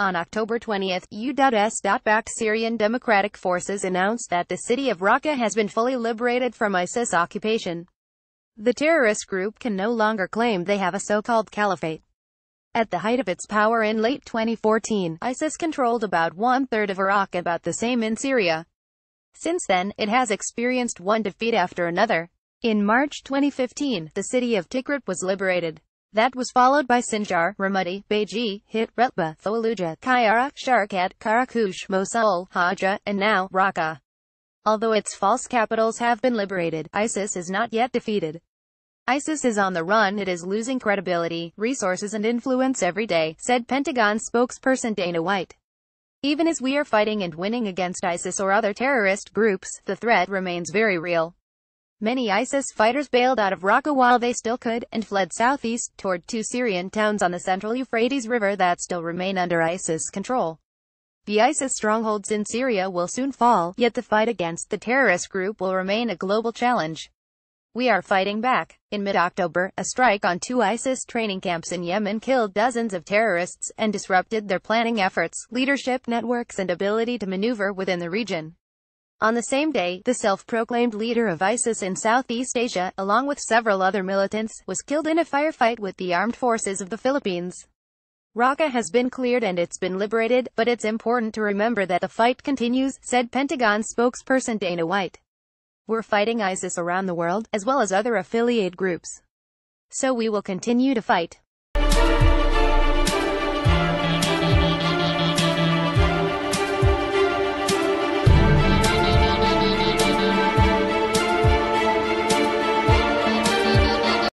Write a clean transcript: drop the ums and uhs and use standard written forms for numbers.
On October 20, U.S.-backed Syrian Democratic Forces announced that the city of Raqqa has been fully liberated from ISIS occupation. The terrorist group can no longer claim they have a so-called caliphate. At the height of its power in late 2014, ISIS controlled about one-third of Iraq, about the same in Syria. Since then, it has experienced one defeat after another. In March 2015, the city of Tikrit was liberated. That was followed by Sinjar, Ramadi, Beji, Hit, Raqqa, Thoaluja, Karakush, Mosul, Hajjah, and now, Raqqa. Although its false capitals have been liberated, ISIS is not yet defeated. ISIS is on the run. It is losing credibility, resources and influence every day, said Pentagon spokesperson Dana White. Even as we are fighting and winning against ISIS or other terrorist groups, the threat remains very real. Many ISIS fighters bailed out of Raqqa while they still could, and fled southeast, toward two Syrian towns on the central Euphrates River that still remain under ISIS control. The ISIS strongholds in Syria will soon fall, yet the fight against the terrorist group will remain a global challenge. We are fighting back. In mid-October, a strike on two ISIS training camps in Yemen killed dozens of terrorists and disrupted their planning efforts, leadership networks and ability to maneuver within the region. On the same day, the self-proclaimed leader of ISIS in Southeast Asia, along with several other militants, was killed in a firefight with the armed forces of the Philippines. Raqqa has been cleared and it's been liberated, but it's important to remember that the fight continues, said Pentagon spokesperson Dana White. We're fighting ISIS around the world, as well as other affiliate groups. So we will continue to fight.